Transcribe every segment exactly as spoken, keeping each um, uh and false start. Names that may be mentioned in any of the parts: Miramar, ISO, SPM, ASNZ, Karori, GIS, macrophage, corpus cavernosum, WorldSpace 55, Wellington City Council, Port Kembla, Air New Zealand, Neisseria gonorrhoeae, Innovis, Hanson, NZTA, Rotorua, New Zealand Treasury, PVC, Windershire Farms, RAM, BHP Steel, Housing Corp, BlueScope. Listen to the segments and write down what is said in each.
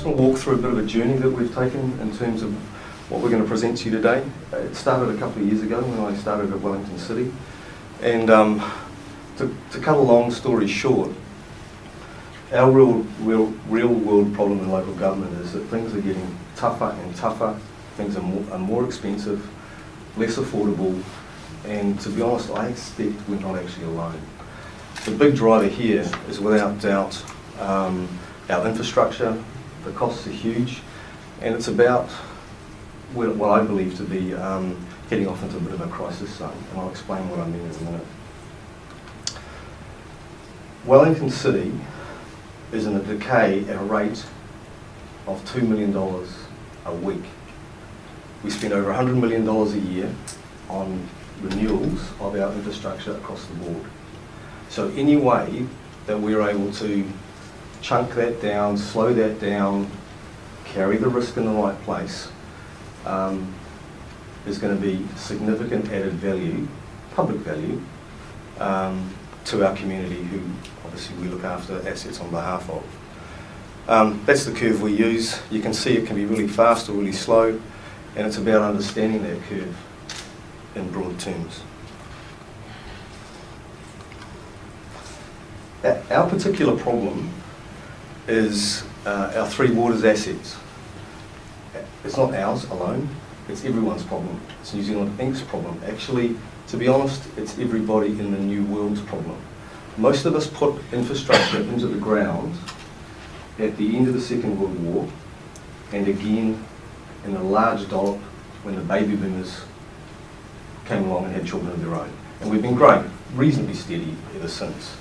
just sort of walk through a bit of a journey that we've taken in terms of what we're going to present to you today. It started a couple of years ago when I started at Wellington City, and um, to, to cut a long story short, our real, real, real world problem in local government is that things are getting tougher and tougher, things are more, are more expensive, less affordable, and to be honest, I expect we're not actually alone. The big driver here is without doubt um, our infrastructure. The costs are huge, and it's about what I believe to be um, heading off into a bit of a crisis zone, and I'll explain what I mean in a minute. Wellington City is in a decay at a rate of two million dollars a week. We spend over one hundred million dollars a year on renewals of our infrastructure across the board. So any way that we're able to chunk that down, slow that down, carry the risk in the right place, Um, there's going to be significant added value, public value, um, to our community who obviously we look after assets on behalf of. Um, that's the curve we use. You can see it can be really fast or really slow, and it's about understanding that curve in broad terms. Our particular problem is uh, our three waters assets. It's not ours alone, it's everyone's problem. It's New Zealand Incorporated's problem. Actually, to be honest, it's everybody in the new world's problem. Most of us put infrastructure into the ground at the end of the Second World War, and again in a large dollop when the baby boomers came along and had children of their own. And we've been growing reasonably steady ever since.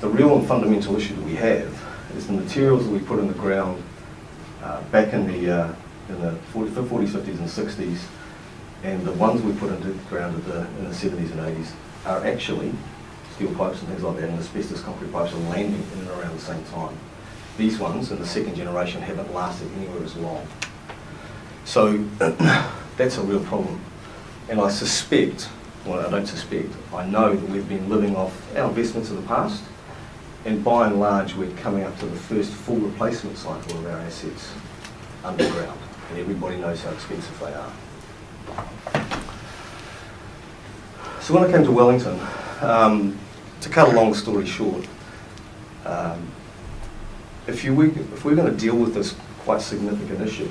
The real and fundamental issue that we have is the materials that we put in the ground uh, back in the uh, in the forties, fifties and sixties, and the ones we put into the ground the, in the seventies and eighties are actually steel pipes and things like that, and asbestos concrete pipes are landing in and around the same time. These ones in the second generation haven't lasted anywhere as long. So that's a real problem. And I suspect, well I don't suspect, I know that we've been living off our investments of the past, and by and large we're coming up to the first full replacement cycle of our assets underground. And everybody knows how expensive they are. So when I came to Wellington, um, to cut a long story short, um, if, you, we, if we're going to deal with this quite significant issue,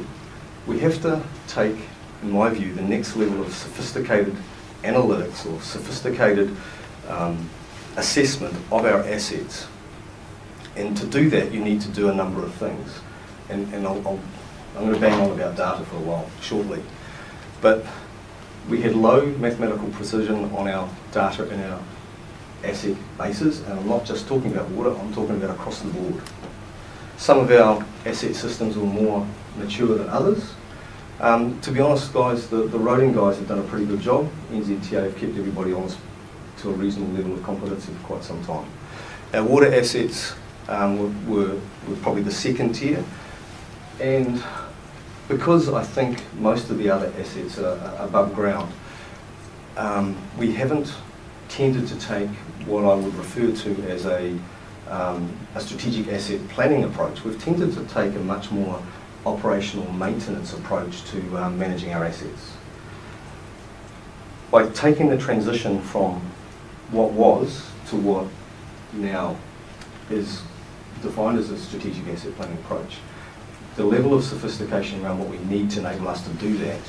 we have to take, in my view, the next level of sophisticated analytics or sophisticated um, assessment of our assets. And to do that, you need to do a number of things. And, and I'll, I'll I'm going to bang on about data for a while, shortly. But we had low mathematical precision on our data in our asset bases, and I'm not just talking about water, I'm talking about across the board. Some of our asset systems were more mature than others. Um, to be honest, guys, the, the roading guys have done a pretty good job. N Z T A have kept everybody honest to a reasonable level of competency for quite some time. Our water assets um, were, were, were probably the second tier, and because I think most of the other assets are, are above ground, um, we haven't tended to take what I would refer to as a, um, a strategic asset planning approach. We've tended to take a much more operational maintenance approach to um, managing our assets. By taking the transition from what was to what now is defined as a strategic asset planning approach, the level of sophistication around what we need to enable us to do that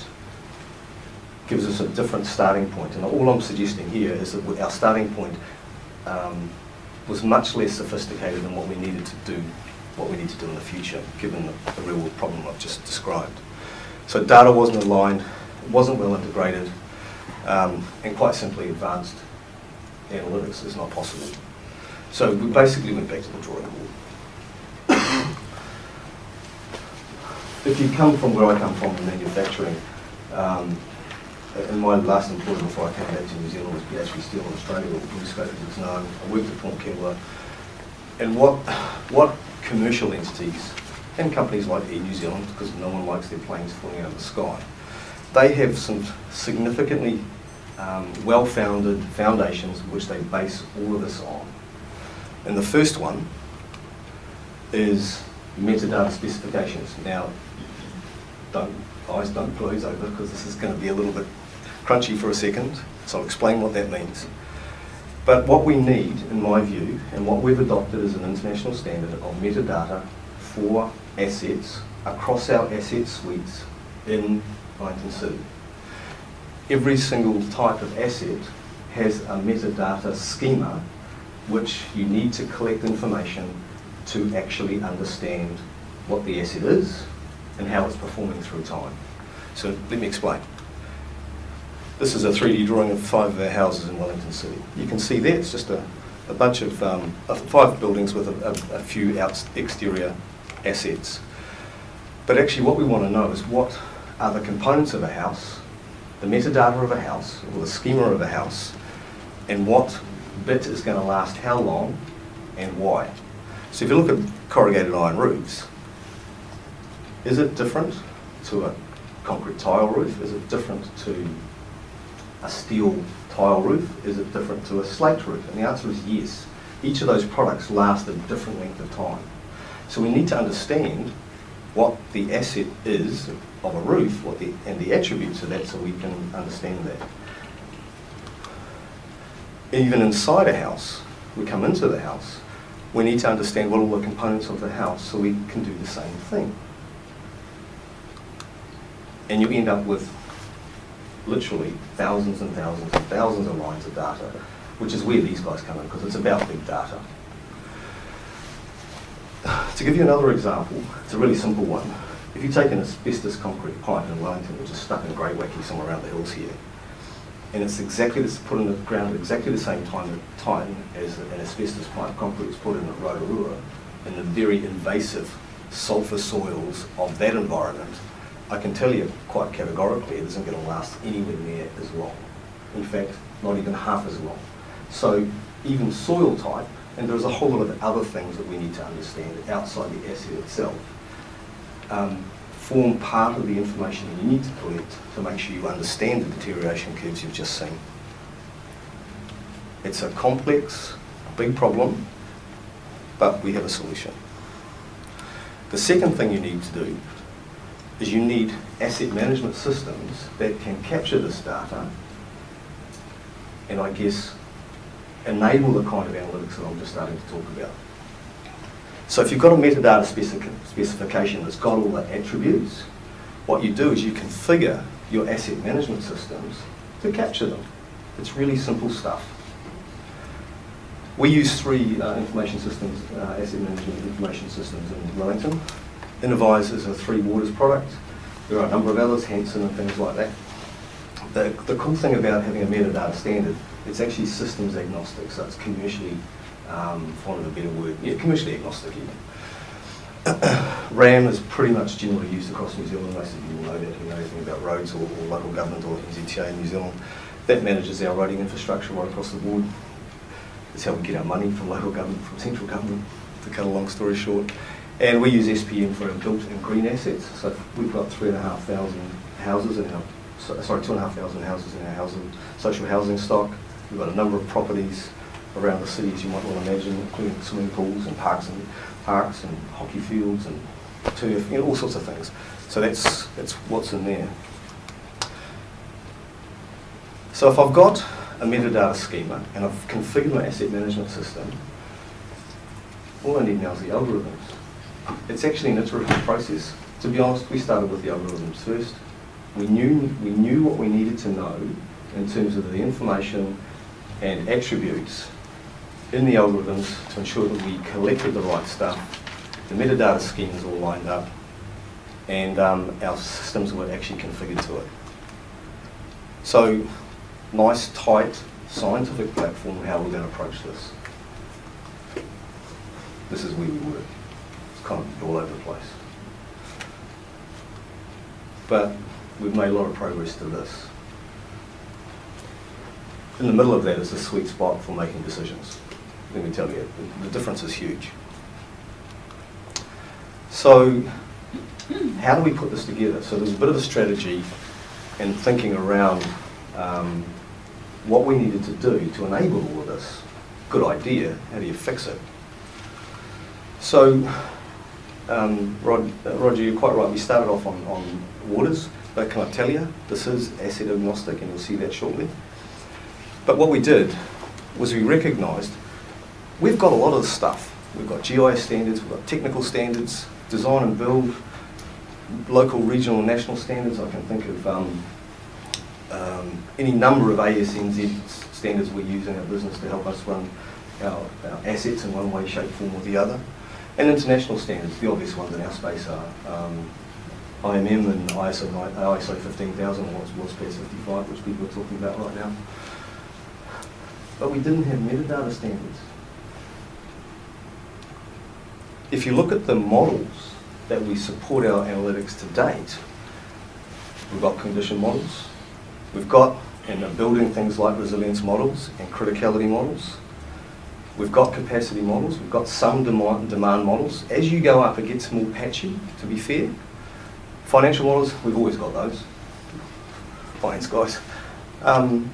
gives us a different starting point. And all I'm suggesting here is that our starting point um, was much less sophisticated than what we needed to do, what we need to do in the future, given the, the real world problem I've just described. So data wasn't aligned, it wasn't well integrated, um, and quite simply advanced analytics is not possible. So we basically went back to the drawing board. If you come from where I come from in manufacturing, um, and my last employer before I came back to New Zealand was B H P Steel in Australia, or BlueScope as it's known. I worked at Port Kembla. And what, what commercial entities and companies like Air New Zealand, because no one likes their planes falling out of the sky, they have some significantly um, well-founded foundations which they base all of this on. And the first one is metadata specifications. Now, don't, eyes don't glaze over, because this is going to be a little bit crunchy for a second, so I'll explain what that means. But what we need, in my view, and what we've adopted is an international standard of metadata for assets across our asset suites in Wellington. Every single type of asset has a metadata schema which you need to collect information to actually understand what the asset is and how it's performing through time. So let me explain. This is a three D drawing of five of our houses in Wellington City. You can see there it's just a, a bunch of um, five buildings with a, a, a few out exterior assets. But actually what we want to know is what are the components of a house, the metadata of a house, or the schema of a house, and what bit is going to last how long and why. So if you look at corrugated iron roofs, is it different to a concrete tile roof? Is it different to a steel tile roof? Is it different to a slate roof? And the answer is yes. Each of those products last a different length of time. So we need to understand what the asset is of a roof, what the, and the attributes of that, so we can understand that. Even inside a house, we come into the house, we need to understand what are the components of the house so we can do the same thing. And you end up with literally thousands and thousands and thousands of lines of data, which is where these guys come in, because it's about big data. To give you another example, it's a really simple one. If you take an asbestos concrete pipe in Wellington, which is stuck in grey wacky somewhere around the hills here, and it's exactly this, put in the ground at exactly the same time, time as an asbestos pipe concrete is put in at Rotorua, in the very invasive sulphur soils of that environment, I can tell you quite categorically it isn't going to last anywhere near as long. In fact, not even half as long. So even soil type, and there's a whole lot of other things that we need to understand outside the asset itself, um, form part of the information you need to collect to make sure you understand the deterioration curves you've just seen. It's a complex, big problem, but we have a solution. The second thing you need to do is you need asset management systems that can capture this data and, I guess, enable the kind of analytics that I'm just starting to talk about. So if you've got a metadata specific specification that's got all the attributes, what you do is you configure your asset management systems to capture them. It's really simple stuff. We use three uh, information systems, uh, asset management information systems in Wellington. Innovis is a Three Waters product. There are a number of others, Hanson and things like that. The, the cool thing about having a metadata standard, it's actually systems agnostic, so it's commercially, um, for want of a better word, yeah, commercially agnostic even. RAM is pretty much generally used across New Zealand. Most of you will know that, who know anything about roads or, or local government or N Z T A in New Zealand. That manages our roading infrastructure right across the board. That's how we get our money from local government, from central government, to cut a long story short. And we use S P M for our built and green assets. So we've got three and a half thousand houses in our, sorry, two and a half thousand houses in our housing, social housing stock. We've got a number of properties around the city, as you might well imagine, including swimming pools and parks and parks and hockey fields and turf, you know, all sorts of things. So that's that's what's in there. So if I've got a metadata schema and I've configured my asset management system, all I need now is the algorithms. It's actually an iterative process. To be honest, we started with the algorithms first. We knew, we knew what we needed to know in terms of the information and attributes in the algorithms to ensure that we collected the right stuff. The metadata scheme is all lined up, and um, our systems were actually configured to it. So, nice, tight, scientific platform how we're going to approach this. This is where we work. Kind of all over the place. But we've made a lot of progress to this. In the middle of that is the sweet spot for making decisions. Let me tell you, the difference is huge. So how do we put this together? So there's a bit of a strategy and thinking around um, what we needed to do to enable all of this. Good idea, how do you fix it? So um, Rod, uh, Roger, you're quite right. We started off on, on waters, but can I tell you, this is asset agnostic, and you'll see that shortly. But what we did was we recognised we've got a lot of stuff. We've got G I S standards, we've got technical standards, design and build, local, regional, and national standards. I can think of um, um, any number of A S N Z standards we use in our business to help us run our, our assets in one way, shape, form, or the other. And international standards, the obvious ones in our space are um, I M M and I S O fifteen thousand, or WorldSpace fifty-five, which people are talking about right now. But we didn't have metadata standards. If you look at the models that we support our analytics to date, we've got condition models, we've got, and are building things like resilience models and criticality models, we've got capacity models, we've got some demand, demand models. As you go up, it gets more patchy, to be fair. Financial models, we've always got those. Finance guys. Um,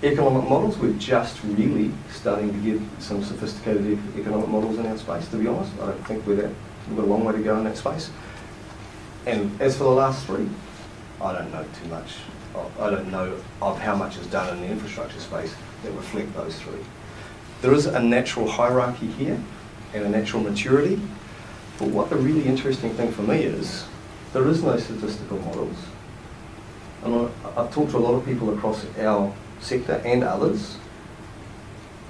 Economic models, we're just really starting to get some sophisticated economic models in our space, to be honest. I don't think we're that, we've got a long way to go in that space. And as for the last three, I don't know too much. I don't know of how much is done in the infrastructure space that reflect those three. There is a natural hierarchy here and a natural maturity, but what the really interesting thing for me is, there is no statistical models. And I, I've talked to a lot of people across our sector and others,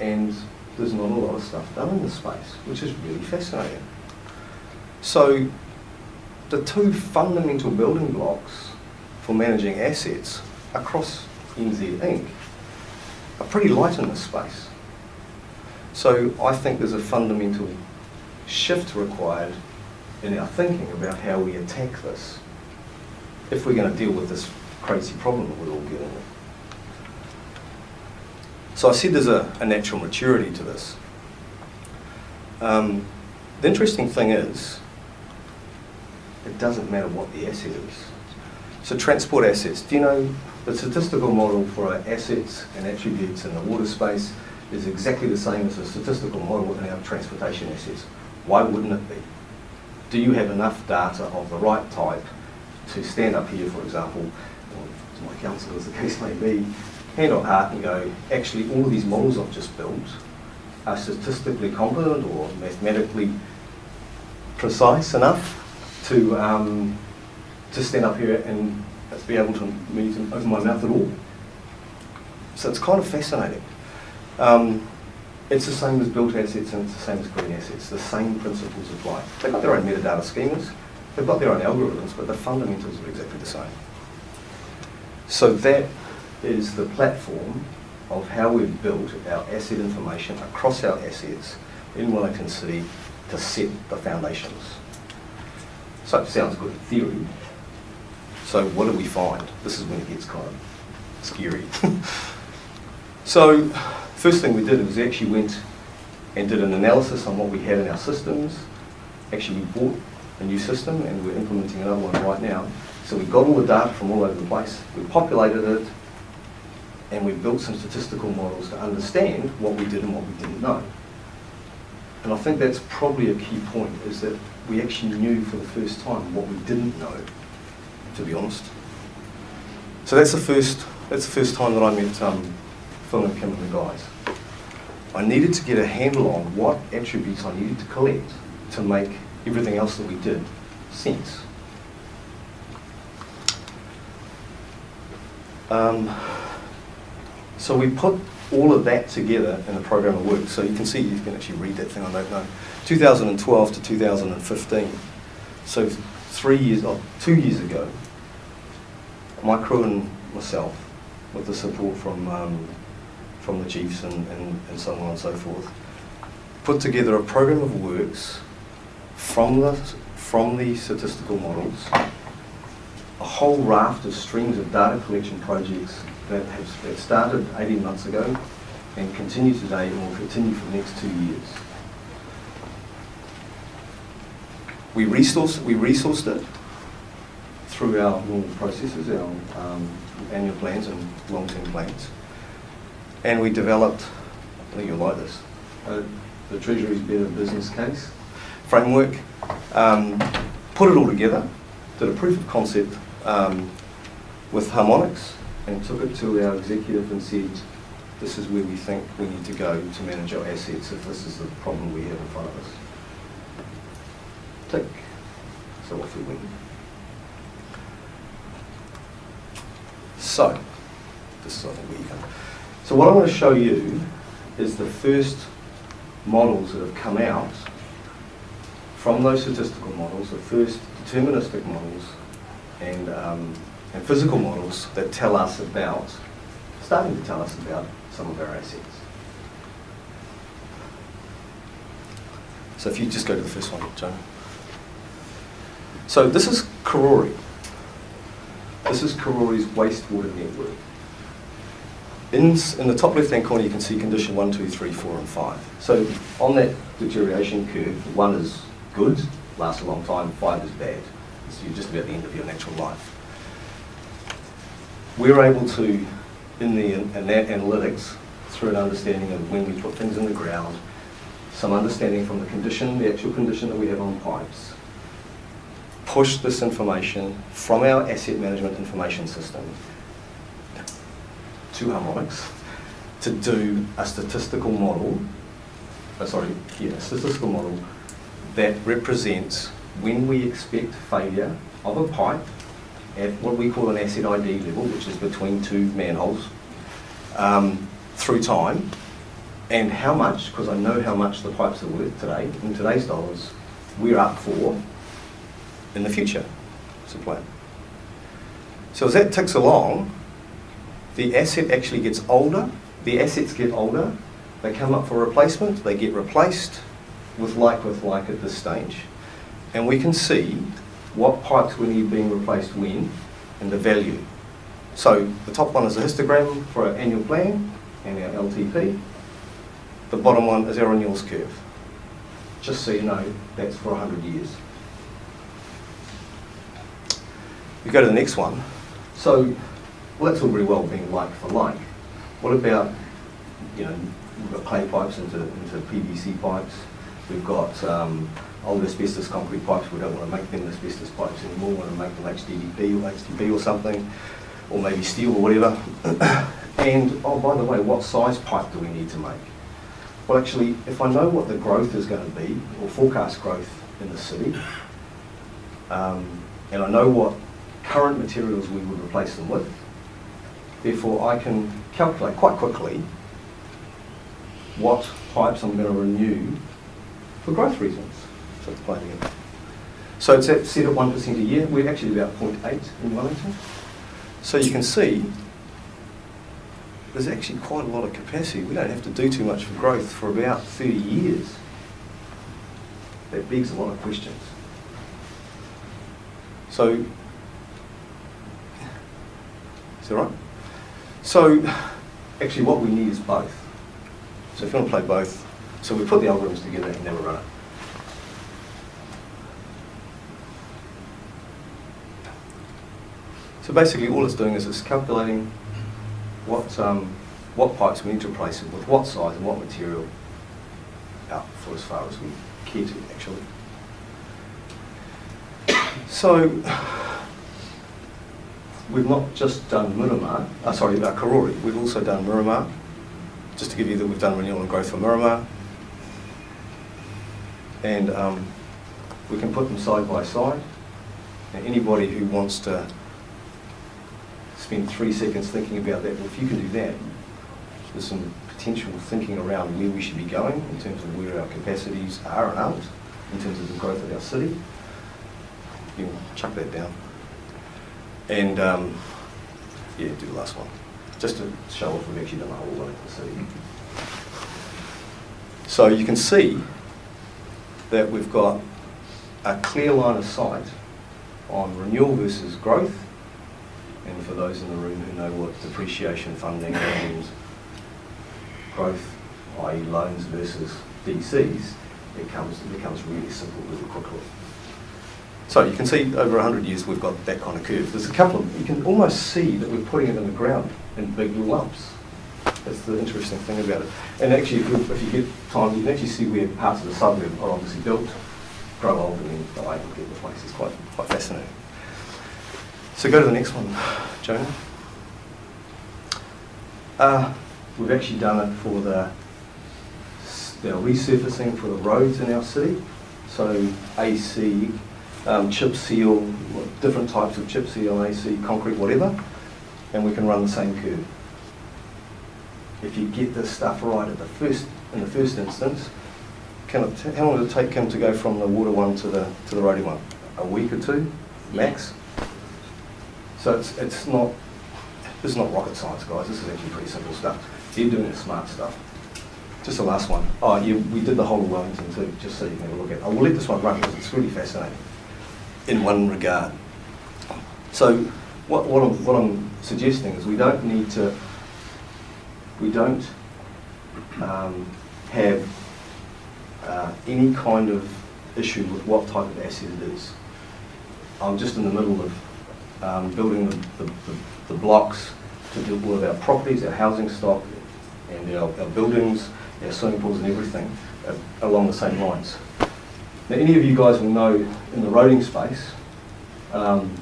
and there's not a lot of stuff done in this space, which is really fascinating. So the two fundamental building blocks for managing assets across N Z Incorporated are pretty light in this space. So I think there's a fundamental shift required in our thinking about how we attack this if we're going to deal with this crazy problem that we're all getting with. So I said there's a, a natural maturity to this. Um, the interesting thing is, it doesn't matter what the asset is. So transport assets, do you know the statistical model for our assets and attributes in the water space is exactly the same as the statistical model in our transportation assets. Why wouldn't it be? Do you have enough data of the right type to stand up here, for example, or to my counsel as the case may be, hand on heart and go, actually all of these models I've just built are statistically competent or mathematically precise enough to, um, to stand up here and be able to me to open my mouth at all. So it's kind of fascinating. Um, it's the same as built assets and it's the same as green assets. The same principles apply. They've got their own metadata schemas, they've got their own algorithms, but the fundamentals are exactly the same. So that is the platform of how we've built our asset information across our assets in Wellington City to set the foundations. So it sounds good in theory. So what do we find? This is when it gets kind of scary. So first thing we did was actually went and did an analysis on what we had in our systems. Actually we bought a new system and we're implementing another one right now. So we got all the data from all over the place, we populated it, and we built some statistical models to understand what we did and what we didn't know. And I think that's probably a key point, is that we actually knew for the first time what we didn't know, to be honest. So that's the first, that's the first time that I met um, Phil and Kim and the guys. I needed to get a handle on what attributes I needed to collect to make everything else that we did sense. Um, So we put all of that together in a program of work. So you can see, you can actually read that thing, I don't know. two thousand twelve to two thousand fifteen. So three years, oh, two years ago, my crew and myself, with the support from, um, from the chiefs and, and, and so on and so forth, put together a program of works from the, from the statistical models, a whole raft of strings of data collection projects that have that started eighteen months ago and continue today and will continue for the next two years. We resourced, we resourced it through our normal processes, our um, annual plans and long-term plans, and we developed, I think you'll like this, uh, the Treasury's Better Business Case framework, um, put it all together, did a proof of concept um, with harmonics, and took it to our executive and said, this is where we think we need to go to manage our assets if this is the problem we have in front of us. Tick. So off we went. So, this is I think where you come. So what I'm going to show you is the first models that have come out from those statistical models, the first deterministic models and, um, and physical models that tell us about, starting to tell us about some of our assets. So if you just go to the first one, Joan. So this is Karori. This is Karori's wastewater network. In, in the top left-hand corner, you can see condition one, two, three, four, and five. So on that deterioration curve, one is good, lasts a long time, five is bad. So you're just about the end of your natural life. We're able to, in the in that analytics, through an understanding of when we put things in the ground, some understanding from the condition, the actual condition that we have on pipes, push this information from our asset management information system to harmonics to do a statistical model, oh sorry, yeah, a statistical model that represents when we expect failure of a pipe at what we call an asset I D level, which is between two manholes, um, through time, and how much, because I know how much the pipes are worth today, in today's dollars, we're up for in the future. It's a plan. So as that ticks along, the asset actually gets older, the assets get older, they come up for replacement, they get replaced with like with like at this stage. And we can see what pipes were being replaced when and the value. So the top one is a histogram for our annual plan and our L T P. The bottom one is our renewals curve. Just so you know, that's for one hundred years. We go to the next one. So, well, that's all very well being like for like. What about, you know, we've got clay pipes into, into P V C pipes. We've got um, old asbestos concrete pipes. We don't want to make them asbestos pipes anymore. We want to make them H D D P or H D P or something, or maybe steel or whatever. And, oh, by the way, what size pipe do we need to make? Well, actually, if I know what the growth is going to be, or forecast growth in the city, um, and I know what current materials we would replace them with. Therefore, I can calculate quite quickly what pipes I'm going to renew for growth reasons. So it's playing again. So it's at, set at one percent a year. We're actually about zero point eight in Wellington. So you can see there's actually quite a lot of capacity. We don't have to do too much for growth for about thirty years. That begs a lot of questions. So is that right? So, actually what we need is both. So if you want to play both, so we put the algorithms together and then we run it. So basically all it's doing is it's calculating what, um, what pipes we need to replace it with, what size and what material, out for as far as we care to, actually. So, we've not just done Miramar, uh, sorry, uh, Karori, we've also done Miramar. Just to give you that we've done renewal and growth for Miramar. And um, we can put them side by side. And anybody who wants to spend three seconds thinking about that, well, if you can do that, there's some potential thinking around where we should be going in terms of where our capacities are and aren't, in terms of the growth of our city. You can chuck that down. And um, yeah, do the last one, just to show off we've actually done our whole way to the city. So you can see that we've got a clear line of sight on renewal versus growth, and for those in the room who know what depreciation funding and growth, that is loans versus D Cs, it, comes, it becomes really simple really quickly. So you can see over one hundred years we've got that kind of curve. There's a couple of, you can almost see that we're putting it in the ground in big lumps. That's the interesting thing about it. And actually, if you, if you get time, you can actually see where parts of the suburb are obviously built grow old and then die and get replaced. It's quite, quite fascinating. So go to the next one, Jonah. Uh, we've actually done it for the, the resurfacing for the roads in our city. So A C, um, chip seal, different types of chip seal, A C, concrete, whatever, and we can run the same curve. If you get this stuff right at the first, in the first instance, can it t how long did it take him to go from the water one to the to the roadie one? A week or two, max. So it's it's not this is not rocket science, guys. This is actually pretty simple stuff. They're doing the smart stuff. Just the last one. Oh, yeah, we did the whole of Wellington too, just so you can have a look at. I will let this one run because it's really fascinating in one regard. So what what I'm, what I'm suggesting is we don't need to. We don't um, have uh, any kind of issue with what type of asset it is. I'm just in the middle of um, building the, the, the, the blocks to deal with our properties, our housing stock, and our, our buildings, our swimming pools and everything uh, along the same lines. Now, any of you guys will know in the roading space, um,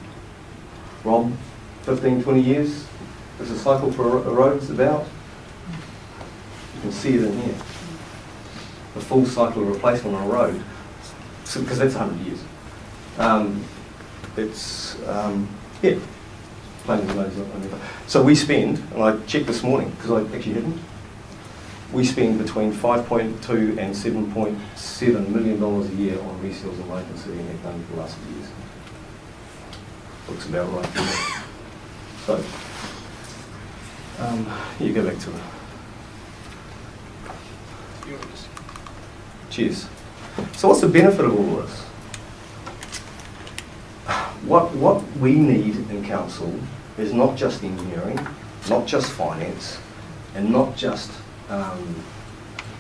Rob, fifteen, twenty years, there's a cycle for a road's about. You can see it in here. The full cycle of replacement on a road, because that's one hundred years. Um, it's, um, yeah, plain as loads. So we spend, and I checked this morning, because I actually didn't, we spend between five point two and seven point seven million dollars a year on resales in Wellington City, and have done for the last few years. Looks about right. So, um, you go back to the. Cheers. So what's the benefit of all this? What, what we need in council is not just engineering, not just finance, and not just um,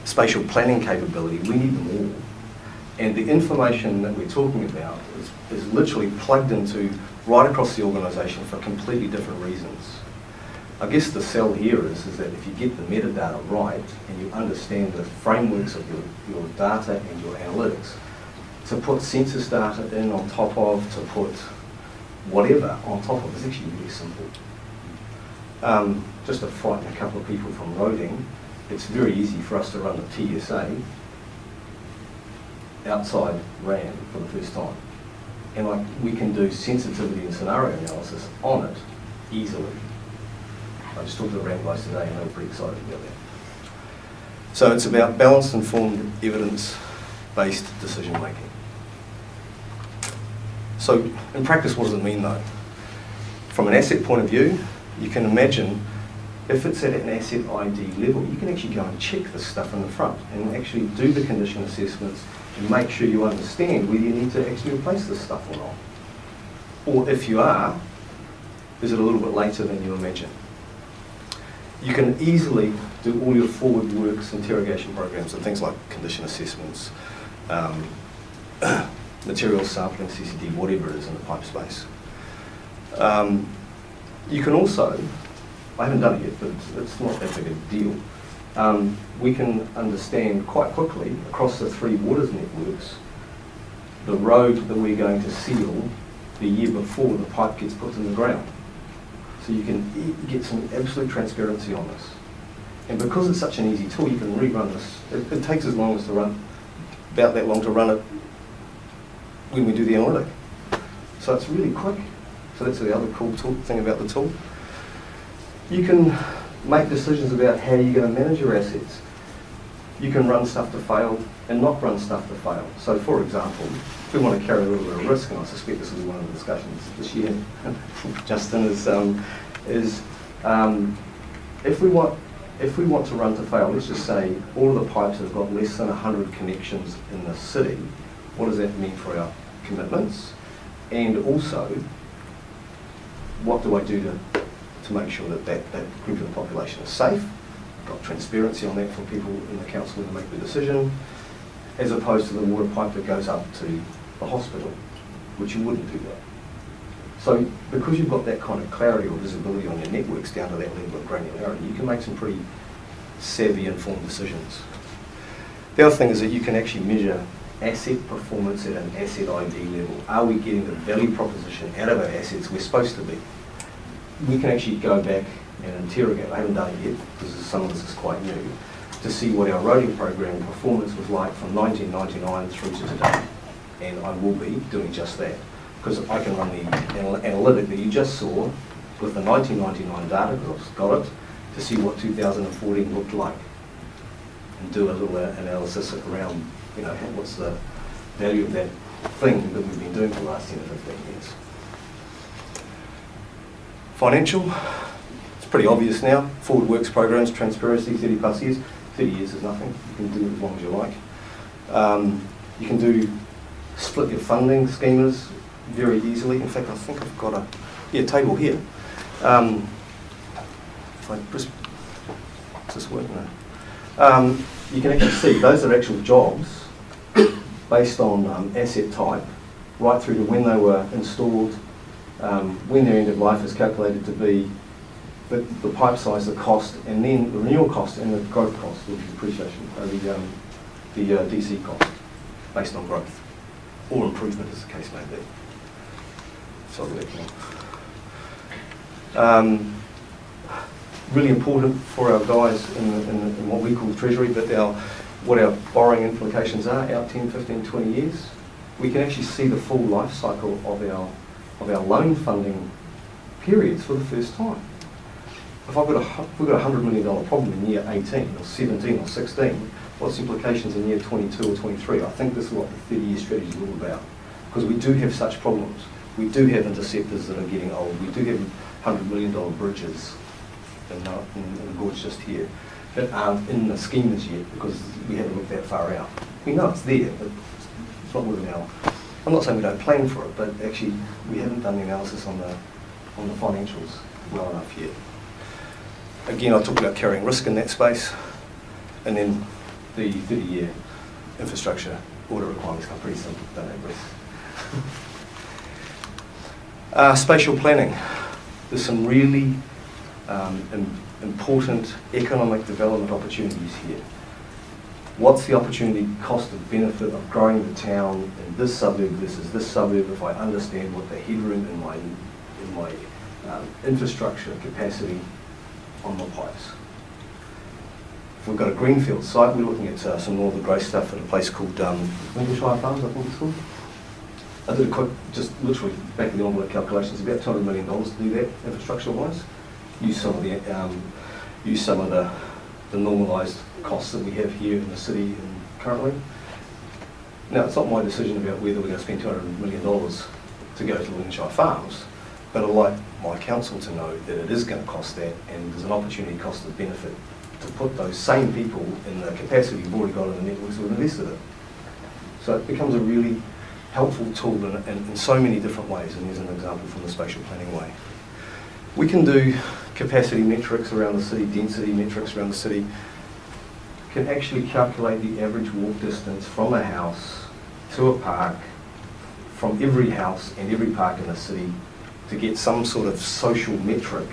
spatial planning capability. We need them all. And the information that we're talking about is, is literally plugged into right across the organisation for completely different reasons. I guess the sell here is, is that if you get the metadata right and you understand the frameworks of your, your data and your analytics, to put census data in on top of, to put whatever on top of, is actually really simple. Um, just to frighten a couple of people from roading, it's very easy for us to run the T S A outside RAM for the first time. And like, we can do sensitivity and scenario analysis on it easily. I just talked to the RAM guys today and they were pretty excited about that. So it's about balanced, informed, evidence-based decision-making. So in practice, what does it mean though? From an asset point of view, you can imagine if it's at an asset I D level, you can actually go and check this stuff in the front and actually do the condition assessments and make sure you understand whether you need to actually replace this stuff or not. Or if you are, is it a little bit later than you imagine? You can easily do all your forward works, interrogation programs, and things like condition assessments, um, material sampling, C C D, whatever it is in the pipe space. Um, you can also, I haven't done it yet, but it's, it's not that big a deal. Um, we can understand quite quickly across the three waters networks the road that we're going to seal the year before the pipe gets put in the ground. So you can get some absolute transparency on this. And because it's such an easy tool, you can rerun this. It, it takes as long as to run, about that long to run it when we do the analytic. So it's really quick. So that's the other cool tool, thing about the tool. You can make decisions about how you're going to manage your assets. You can run stuff to fail and not run stuff to fail. So for example, if we want to carry a little bit of risk, and I suspect this will be one of the discussions this year, Justin, is, um, is um, if, we want, if we want to run to fail, let's just say all of the pipes have got less than one hundred connections in the city, what does that mean for our commitments? And also, what do I do to, to make sure that, that that group of the population is safe? Got transparency on that for people in the council to make the decision, as opposed to the water pipe that goes up to the hospital, which you wouldn't do that. So because you've got that kind of clarity or visibility on your networks down to that level of granularity, you can make some pretty savvy, informed decisions. The other thing is that you can actually measure asset performance at an asset I D level. Are we getting the value proposition out of our assets we're supposed to be? We can actually go back and interrogate, I haven't done it yet because some of this is quite new, to see what our roading program performance was like from nineteen ninety-nine through to today. And I will be doing just that, because I can run the anal analytic that you just saw with the nineteen ninety-nine data, because I've got it, to see what two thousand fourteen looked like and do a little uh, analysis around, you know, what's the value of that thing that we've been doing for the last ten or fifteen years. Financial, it's pretty obvious now. Forward works programs, transparency, thirty plus years. thirty years is nothing. You can do it as long as you like. Um, you can do split your funding schemas very easily. In fact, I think I've got a yeah, table here. Um, if I press, does this work now? Um, you can actually see those are actual jobs based on um, asset type, right through to when they were installed, um, when their end of life is calculated to be, the, the pipe size, the cost, and then the renewal cost and the growth cost, which is depreciation, uh, the, um, the uh, D C cost, based on growth or improvement, as the case may be. So um, really important for our guys in, the, in, the, in what we call treasury, but our, what our borrowing implications are out ten, fifteen, twenty years. We can actually see the full life cycle of our, of our loan funding periods for the first time. If I've got a, if we've got a one hundred million dollar problem in year eighteen or seventeen or sixteen, what's the implications in year twenty-two or twenty-three? I think this is what the thirty year strategy is all about, because we do have such problems. We do have interceptors that are getting old. We do have one hundred million dollar bridges in the, in the gorge just here that aren't in the schemas yet, because we haven't looked that far out. We know it's there, but it's not within our, I'm not saying we don't plan for it, but actually we haven't done the analysis on the, on the financials well enough yet. Again, I talked about carrying risk in that space, and then the thirty year infrastructure order requirements come pretty simple, don't they, Bruce? uh, Spatial planning. There's some really um, im important economic development opportunities here. What's the opportunity, cost and benefit of growing the town in this suburb versus this suburb if I understand what the headroom in my, in my um, infrastructure capacity on the pipes. If we've got a greenfield site, we're looking at uh, some northern grey stuff at a place called um, Windershire Farms, I think it's called. I did a quick, just literally back of the envelope calculations, about two hundred million dollars to do that infrastructure-wise. Use some of the um, use some of the, the normalised costs that we have here in the city and currently. Now, it's not my decision about whether we're going to spend two hundred million dollars to go to Windershire Farms, but I'd like my council to know that it is going to cost that, and there's an opportunity cost of benefit to put those same people in the capacity you've already got in the networks we've invested in. So it becomes a really helpful tool in, in, in so many different ways, and here's an example from the spatial planning way. We can do capacity metrics around the city, density metrics around the city, can actually calculate the average walk distance from a house to a park, from every house and every park in the city, to get some sort of social metric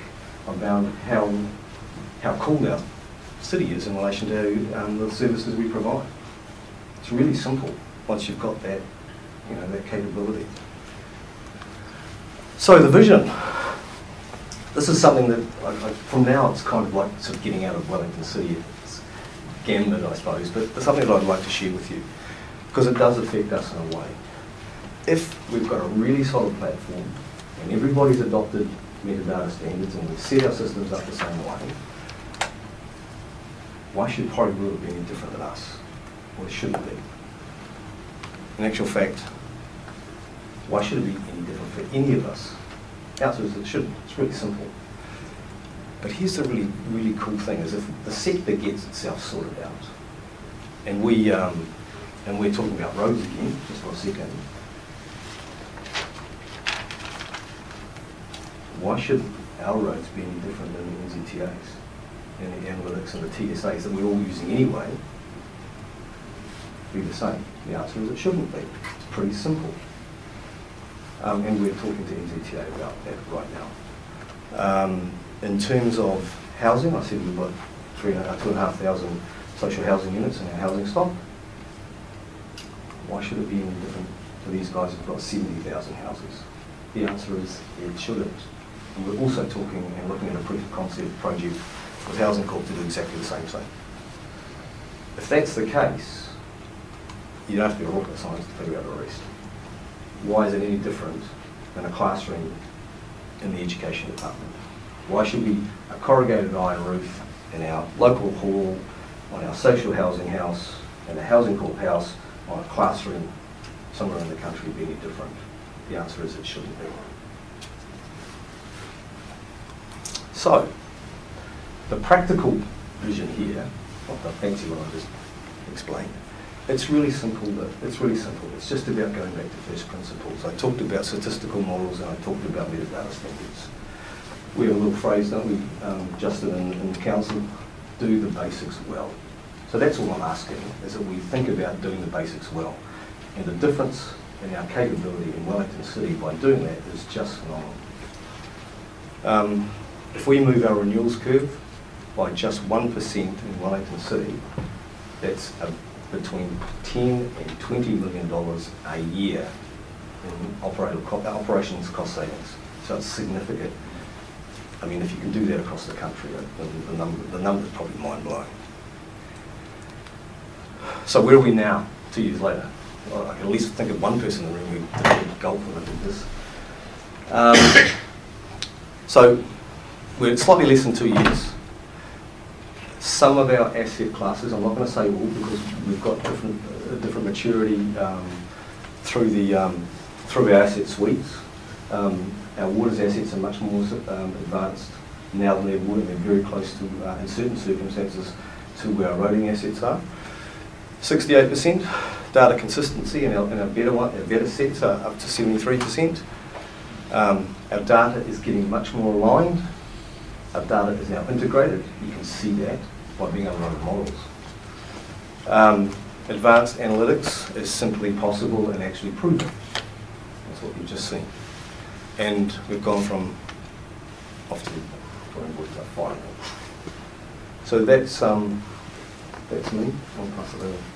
about how, how cool our city is in relation to um, the services we provide. It's really simple once you've got that, you know, that capability. So the vision. This is something that, I, I, from now, it's kind of like sort of getting out of Wellington City. It's gambit, I suppose, but it's something that I'd like to share with you, because it does affect us in a way. If we've got a really solid platform, and everybody's adopted metadata standards, and we've set our systems up the same way, why should Karori be any different than us? Or shouldn't be? In actual fact, why should it be any different for any of us? The answer is it shouldn't. It's really simple. But here's the really, really cool thing, is if the sector gets itself sorted out, and, we, um, and we're talking about roads again, just for a second, why should our roads be any different than the N Z T As and the analytics and the T S As that we're all using anyway be the same? The answer is it shouldn't be. It's pretty simple. Um, and we're talking to N Z T A about that right now. Um, in terms of housing, I said we've got three, uh, two and a half thousand social housing units in our housing stock. Why should it be any different to these guys who've got seventy thousand houses? The answer is it shouldn't. And we're also talking and looking at a proof of concept project with Housing Corp to do exactly the same thing. If that's the case, you don't have to be a rocket scientist to figure out the rest. Why is it any different than a classroom in the education department? Why should we a corrugated iron roof in our local hall, on our social housing house, and a Housing Corp house, on a classroom somewhere in the country be any different? The answer is it shouldn't be. So, the practical vision here, not the fancy one I just explained, it's really simple, but it's really simple. It's just about going back to first principles. I talked about statistical models and I talked about metadata standards. We have a little phrase, don't we, um, Justin and, and council, do the basics well. So that's all I'm asking, is that we think about doing the basics well. And the difference in our capability in Wellington City by doing that is just phenomenal. Um, if we move our renewals curve by just one percent in Wellington City, that's a, between ten and twenty million dollars a year in operations cost savings. So it's significant. I mean, if you can do that across the country, the, the number the number is probably mind-blowing. So where are we now, two years later? Well, I can at least think of one person in the room who did a gulp when I did this. Um, so we're slightly less than two years. Some of our asset classes, I'm not going to say all, because we've got different uh, different maturity um, through the um, through our asset suites. Um, Our waters assets are much more um, advanced now than they were. They're very close to, uh, in certain circumstances, to where our roading assets are. sixty-eight percent data consistency, and our, and our better one, our better sets are up to seventy-three percent. Um, our data is getting much more aligned. Our data is now integrated. You can see that by being able to run models. Um, advanced analytics is simply possible and actually proven. That's what you've just seen. And we've gone from off to the drawing board to firing. So that's um that's me. I'll pass it over.